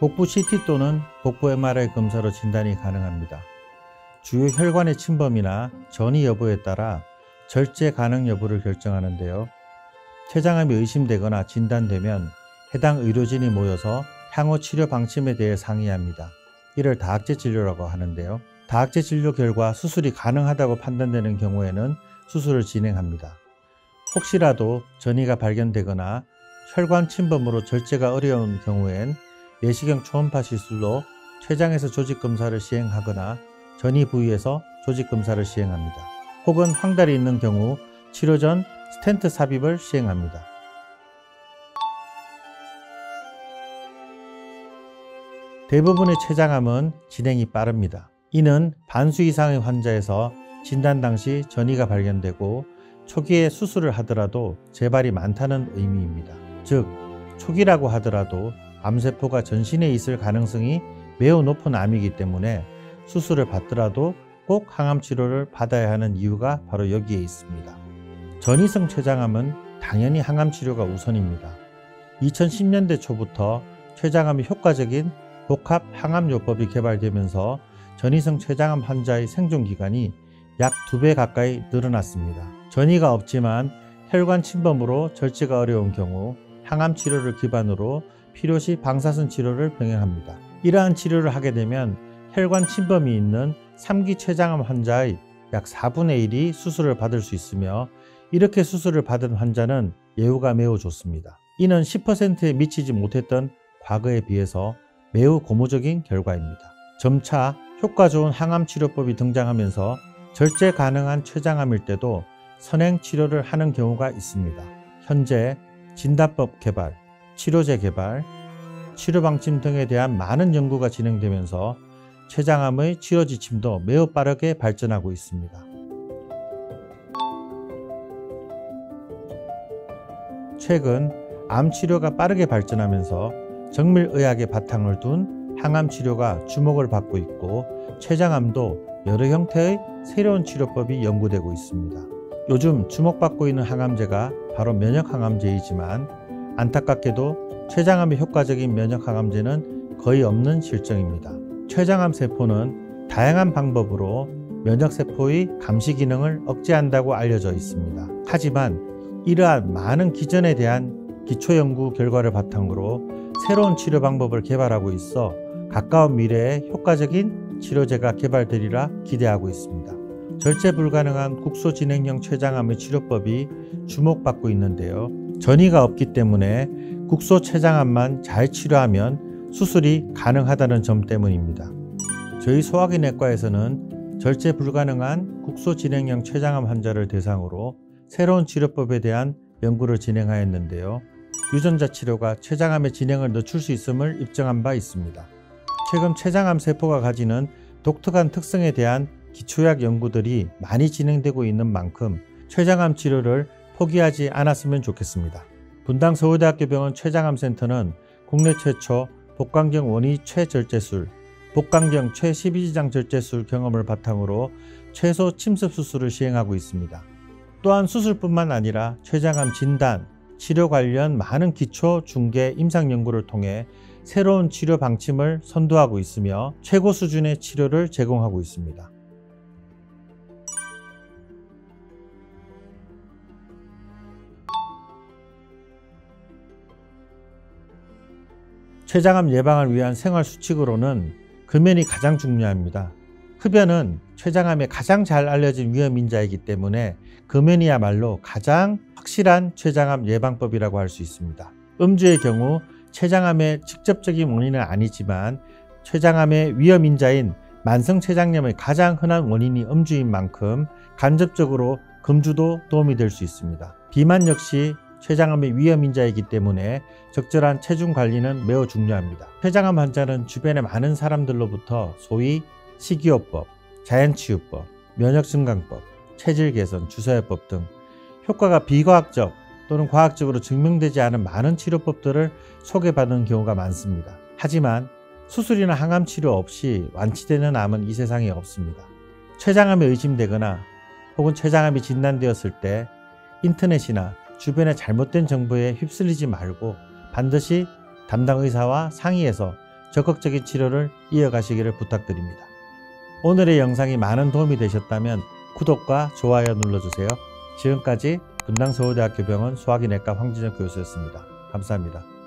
복부 CT 또는 복부 MRI 검사로 진단이 가능합니다. 주요 혈관의 침범이나 전이 여부에 따라 절제 가능 여부를 결정하는데요. 췌장암이 의심되거나 진단되면 해당 의료진이 모여서 향후 치료 방침에 대해 상의합니다. 이를 다학제 진료라고 하는데요. 다학제 진료 결과 수술이 가능하다고 판단되는 경우에는 수술을 진행합니다. 혹시라도 전이가 발견되거나 혈관 침범으로 절제가 어려운 경우엔 내시경 초음파 시술로 췌장에서 조직 검사를 시행하거나 전이 부위에서 조직 검사를 시행합니다. 혹은 황달이 있는 경우 치료 전 스텐트 삽입을 시행합니다. 대부분의 췌장암은 진행이 빠릅니다. 이는 반수 이상의 환자에서 진단 당시 전이가 발견되고 초기에 수술을 하더라도 재발이 많다는 의미입니다. 즉, 초기라고 하더라도 암세포가 전신에 있을 가능성이 매우 높은 암이기 때문에 수술을 받더라도 꼭 항암 치료를 받아야 하는 이유가 바로 여기에 있습니다. 전이성 췌장암은 당연히 항암 치료가 우선입니다. 2010년대 초부터 췌장암이 효과적인 복합 항암요법이 개발되면서 전이성 췌장암 환자의 생존기간이 약 2배 가까이 늘어났습니다. 전이가 없지만 혈관 침범으로 절제가 어려운 경우 항암 치료를 기반으로 필요시 방사선 치료를 병행합니다. 이러한 치료를 하게 되면 혈관 침범이 있는 3기 췌장암 환자의 약 4분의 1이 수술을 받을 수 있으며 이렇게 수술을 받은 환자는 예후가 매우 좋습니다. 이는 10%에 미치지 못했던 과거에 비해서 매우 고무적인 결과입니다. 점차 효과 좋은 항암 치료법이 등장하면서 절제 가능한 췌장암일 때도 선행 치료를 하는 경우가 있습니다. 현재 진단법 개발, 치료제 개발, 치료 방침 등에 대한 많은 연구가 진행되면서 췌장암의 치료 지침도 매우 빠르게 발전하고 있습니다. 최근 암 치료가 빠르게 발전하면서 정밀의학의 바탕을 둔 항암 치료가 주목을 받고 있고 췌장암도 여러 형태의 새로운 치료법이 연구되고 있습니다. 요즘 주목받고 있는 항암제가 바로 면역항암제이지만 안타깝게도 췌장암의 효과적인 면역항암제는 거의 없는 실정입니다. 췌장암 세포는 다양한 방법으로 면역세포의 감시 기능을 억제한다고 알려져 있습니다. 하지만 이러한 많은 기전에 대한 기초연구 결과를 바탕으로 새로운 치료 방법을 개발하고 있어 가까운 미래에 효과적인 치료제가 개발되리라 기대하고 있습니다. 절제 불가능한 국소진행형 췌장암의 치료법이 주목받고 있는데요. 전이가 없기 때문에 국소 췌장암만 잘 치료하면 수술이 가능하다는 점 때문입니다. 저희 소화기내과에서는 절제 불가능한 국소진행형 췌장암 환자를 대상으로 새로운 치료법에 대한 연구를 진행하였는데요. 유전자 치료가 췌장암의 진행을 늦출 수 있음을 입증한 바 있습니다. 최근 췌장암 세포가 가지는 독특한 특성에 대한 기초약 연구들이 많이 진행되고 있는 만큼 췌장암 치료를 포기하지 않았으면 좋겠습니다. 분당 서울대학교병원 췌장암센터는 국내 최초 복강경 원위 췌절제술, 복강경 췌12지장 절제술 경험을 바탕으로 최소 침습 수술을 시행하고 있습니다. 또한 수술뿐만 아니라 췌장암 진단, 치료 관련 많은 기초, 중개, 임상 연구를 통해 새로운 치료 방침을 선도하고 있으며 최고 수준의 치료를 제공하고 있습니다. 췌장암 예방을 위한 생활 수칙으로는 금연이 가장 중요합니다. 흡연은 췌장암에 가장 잘 알려진 위험인자이기 때문에 금연이야말로 가장 확실한 췌장암 예방법이라고 할 수 있습니다. 음주의 경우 췌장암의 직접적인 원인은 아니지만 췌장암의 위험인자인 만성췌장염의 가장 흔한 원인이 음주인 만큼 간접적으로 금주도 도움이 될 수 있습니다. 비만 역시 췌장암의 위험인자이기 때문에 적절한 체중 관리는 매우 중요합니다. 췌장암 환자는 주변의 많은 사람들로부터 소위 식이요법, 자연치유법, 면역증강법, 체질개선, 주사요법 등 효과가 비과학적 또는 과학적으로 증명되지 않은 많은 치료법들을 소개받는 경우가 많습니다. 하지만 수술이나 항암치료 없이 완치되는 암은 이 세상에 없습니다. 췌장암이 의심되거나 혹은 췌장암이 진단되었을 때 인터넷이나 주변의 잘못된 정보에 휩쓸리지 말고 반드시 담당 의사와 상의해서 적극적인 치료를 이어가시기를 부탁드립니다. 오늘의 영상이 많은 도움이 되셨다면 구독과 좋아요 눌러주세요. 지금까지 분당 서울대학교병원 소아기내과 황진혁 교수였습니다. 감사합니다.